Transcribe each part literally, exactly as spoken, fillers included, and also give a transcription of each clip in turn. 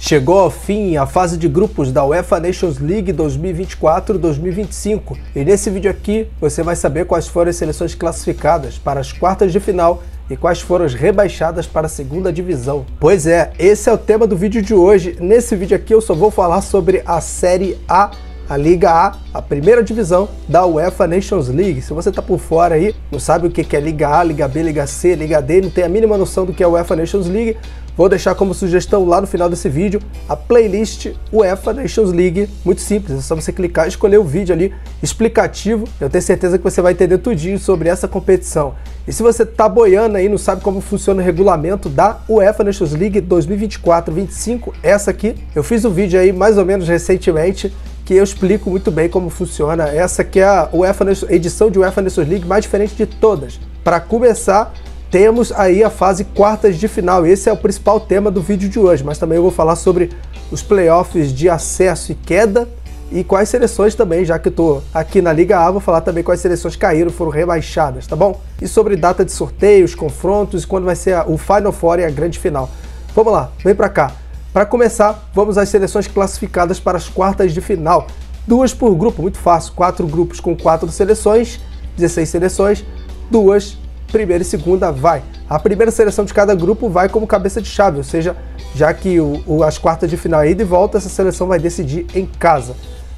Chegou ao fim a fase de grupos da UEFA Nations League dois mil e vinte e quatro dois mil e vinte e cinco e nesse vídeo aqui você vai saber quais foram as seleções classificadas para as quartas de final e quais foram as rebaixadas para a segunda divisão. Pois é, esse é o tema do vídeo de hoje. Nesse vídeo aqui eu só vou falar sobre a Série A, a Liga A, a primeira divisão da UEFA Nations League. Se você tá por fora aí, não sabe o que é Liga A, Liga B, Liga C, Liga D, não tem a mínima noção do que é a UEFA Nations League, vou deixar como sugestão lá no final desse vídeo a playlist UEFA Nations League. Muito simples, é só você clicar e escolher o vídeo ali explicativo. Eu tenho certeza que você vai entender tudinho sobre essa competição. E se você tá boiando aí, não sabe como funciona o regulamento da UEFA Nations League dois mil e vinte e quatro dois mil e vinte e cinco, essa aqui, eu fiz um vídeo aí mais ou menos recentemente que eu explico muito bem como funciona. Essa que é a UEFA, edição de UEFA Nations League mais diferente de todas. Para começar, temos aí a fase quartas de final. Esse é o principal tema do vídeo de hoje, mas também eu vou falar sobre os playoffs de acesso e queda e quais seleções também, já que eu tô aqui na Liga A, vou falar também quais seleções caíram, foram rebaixadas, tá bom? E sobre data de sorteios, confrontos, quando vai ser o Final Four e a grande final. Vamos lá, vem para cá. Para começar, vamos às seleções classificadas para as quartas de final. Duas por grupo, muito fácil. Quatro grupos com quatro seleções, dezesseis seleções, duas, primeira e segunda, vai. A primeira seleção de cada grupo vai como cabeça de chave, ou seja, já que o, o, as quartas de final é ida e volta, essa seleção vai decidir em casa.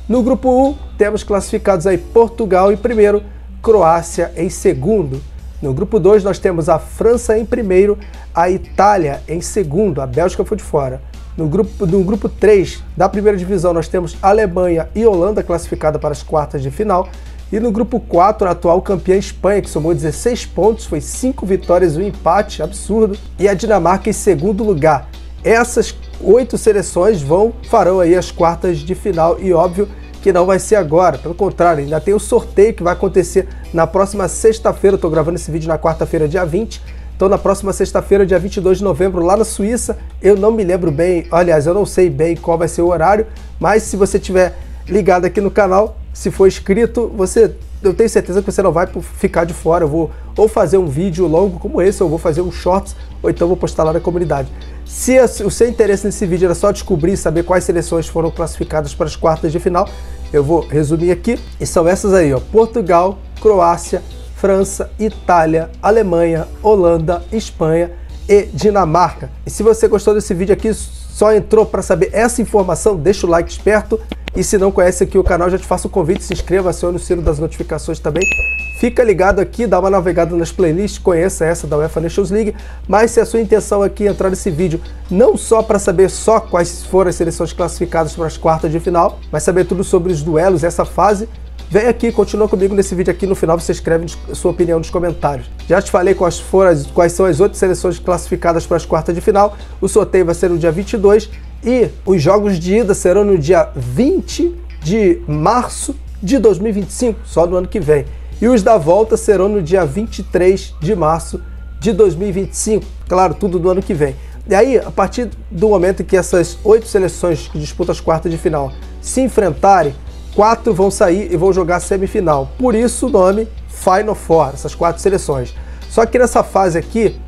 No grupo um, temos classificados aí Portugal em primeiro, Croácia em segundo. No grupo dois, nós temos a França em primeiro, a Itália em segundo, a Bélgica foi de fora. No grupo, no grupo três da primeira divisão, nós temos Alemanha e Holanda classificada para as quartas de final. E no grupo quatro, a atual campeã Espanha, que somou dezesseis pontos, foi cinco vitórias e um empate, absurdo. E a Dinamarca em segundo lugar. Essas oito seleções vão, farão aí as quartas de final e óbvio que não vai ser agora, pelo contrário, ainda tem o sorteio que vai acontecer na próxima sexta-feira. Eu estou gravando esse vídeo na quarta-feira, dia vinte. Então, na próxima sexta-feira, dia vinte e dois de novembro, lá na Suíça, eu não me lembro bem, aliás, eu não sei bem qual vai ser o horário, mas se você estiver ligado aqui no canal, se for inscrito, você, eu tenho certeza que você não vai ficar de fora. Eu vou ou fazer um vídeo longo como esse, ou vou fazer um shorts, ou então vou postar lá na comunidade. Se o seu interesse nesse vídeo era só descobrir e saber quais seleções foram classificadas para as quartas de final, eu vou resumir aqui, e são essas aí, ó: Portugal, Croácia, França, Itália, Alemanha, Holanda, Espanha e Dinamarca. E se você gostou desse vídeo aqui, só entrou para saber essa informação, deixa o like esperto. E se não conhece aqui o canal, já te faço o convite, se inscreva, acione o sino das notificações também. Fica ligado aqui, dá uma navegada nas playlists, conheça essa da UEFA Nations League. Mas se a sua intenção aqui é entrar nesse vídeo não só para saber só quais foram as seleções classificadas para as quartas de final, mas saber tudo sobre os duelos, essa fase, vem aqui, continua comigo nesse vídeo aqui. No final você escreve sua opinião nos comentários. Já te falei quais foram, as, quais são as oito seleções classificadas para as quartas de final. O sorteio vai ser no dia vinte e dois e os jogos de ida serão no dia vinte de março de dois mil e vinte e cinco, só no ano que vem. E os da volta serão no dia vinte e três de março de dois mil e vinte e cinco, claro, tudo do ano que vem. E aí, a partir do momento que essas oito seleções que disputam as quartas de final se enfrentarem, quatro vão sair e vão jogar semifinal. Por isso o nome Final Four, essas quatro seleções. Só que nessa fase aqui,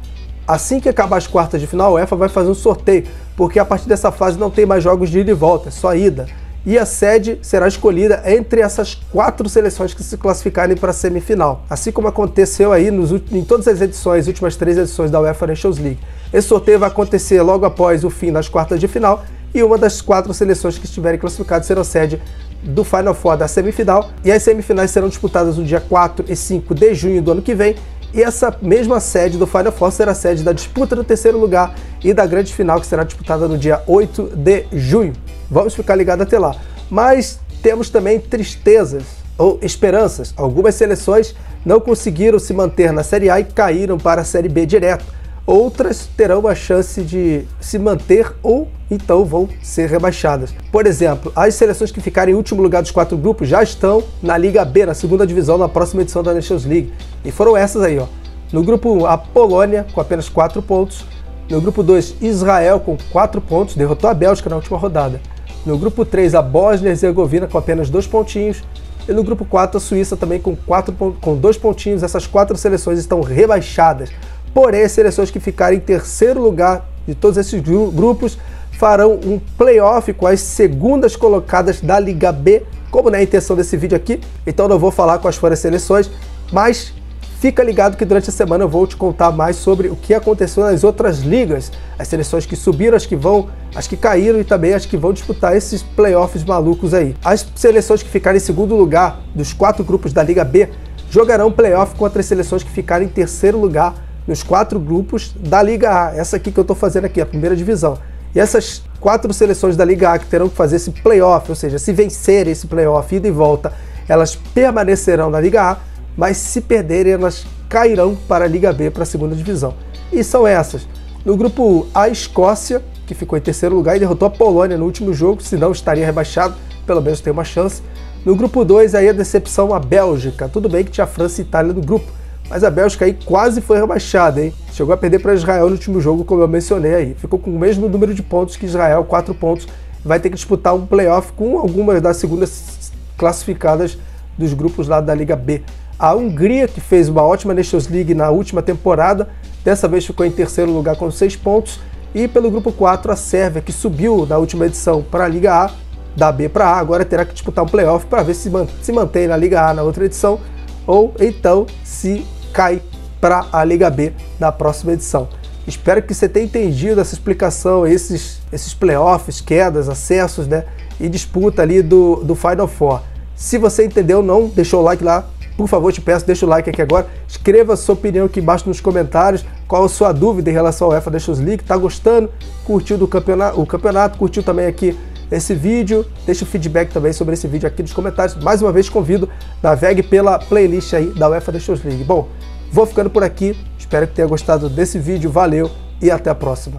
assim que acabar as quartas de final, a UEFA vai fazer um sorteio, porque a partir dessa fase não tem mais jogos de ida e volta, é só ida. E a sede será escolhida entre essas quatro seleções que se classificarem para a semifinal. Assim como aconteceu aí nos, em todas as edições, últimas três edições da UEFA Nations League. Esse sorteio vai acontecer logo após o fim das quartas de final e uma das quatro seleções que estiverem classificadas será sede do Final Four, da semifinal, e as semifinais serão disputadas no dia quatro e cinco de junho do ano que vem, e essa mesma sede do Final Four será a sede da disputa do terceiro lugar e da grande final, que será disputada no dia oito de junho. Vamos ficar ligados até lá. Mas temos também tristezas ou esperanças. Algumas seleções não conseguiram se manter na Série A e caíram para a Série B direto. Outras terão a chance de se manter ou então vão ser rebaixadas. Por exemplo, as seleções que ficarem em último lugar dos quatro grupos já estão na Liga B, na segunda divisão, na próxima edição da Nations League. E foram essas aí, ó. No grupo um, a Polônia, com apenas quatro pontos. No grupo dois, Israel, com quatro pontos, derrotou a Bélgica na última rodada. No grupo três, a Bósnia e Herzegovina, com apenas dois pontinhos. E no grupo quatro, a Suíça, também com, quatro, com dois pontinhos. Essas quatro seleções estão rebaixadas. Porém, as seleções que ficarem em terceiro lugar de todos esses grupos farão um playoff com as segundas colocadas da Liga B, como é a intenção desse vídeo aqui. Então não vou falar quais foram as seleções, mas fica ligado que durante a semana eu vou te contar mais sobre o que aconteceu nas outras ligas, as seleções que subiram, as que vão, as que caíram e também as que vão disputar esses playoffs malucos aí. As seleções que ficarem em segundo lugar dos quatro grupos da Liga B jogarão playoff contra as seleções que ficarem em terceiro lugar nos quatro grupos da Liga A. Essa aqui que eu estou fazendo aqui, a primeira divisão. E essas quatro seleções da Liga A que terão que fazer esse playoff, ou seja, se vencerem esse playoff ida e volta, elas permanecerão na Liga A, mas se perderem elas cairão para a Liga B, para a segunda divisão. E são essas. No grupo A, a Escócia, que ficou em terceiro lugar e derrotou a Polônia no último jogo, senão estaria rebaixado, pelo menos tem uma chance. No grupo dois, aí a decepção, a Bélgica. Tudo bem que tinha a França e a Itália no grupo, mas a Bélgica aí quase foi rebaixada, hein? Chegou a perder para Israel no último jogo, como eu mencionei aí. Ficou com o mesmo número de pontos que Israel, quatro pontos. Vai ter que disputar um playoff com algumas das segundas classificadas dos grupos lá da Liga B. A Hungria, que fez uma ótima Nations League na última temporada, dessa vez ficou em terceiro lugar com seis pontos. E pelo grupo quatro, a Sérvia, que subiu na última edição para a Liga A, da B para A, agora terá que disputar um playoff para ver se se mantém na Liga A na outra edição, ou então se cai para a Liga B na próxima edição. Espero que você tenha entendido essa explicação, esses, esses playoffs, quedas, acessos, né? E disputa ali do, do Final Four. Se você entendeu, não deixou o like lá, por favor, te peço, deixa o like aqui agora. Escreva a sua opinião aqui embaixo nos comentários. Qual a sua dúvida em relação ao UEFA Nations League? Tá gostando? Curtiu do campeonato, o campeonato? Curtiu também aqui esse vídeo? Deixa o feedback também sobre esse vídeo aqui nos comentários. Mais uma vez, convido, navegue pela playlist aí da UEFA Nations League. Bom, vou ficando por aqui. Espero que tenha gostado desse vídeo. Valeu e até a próxima.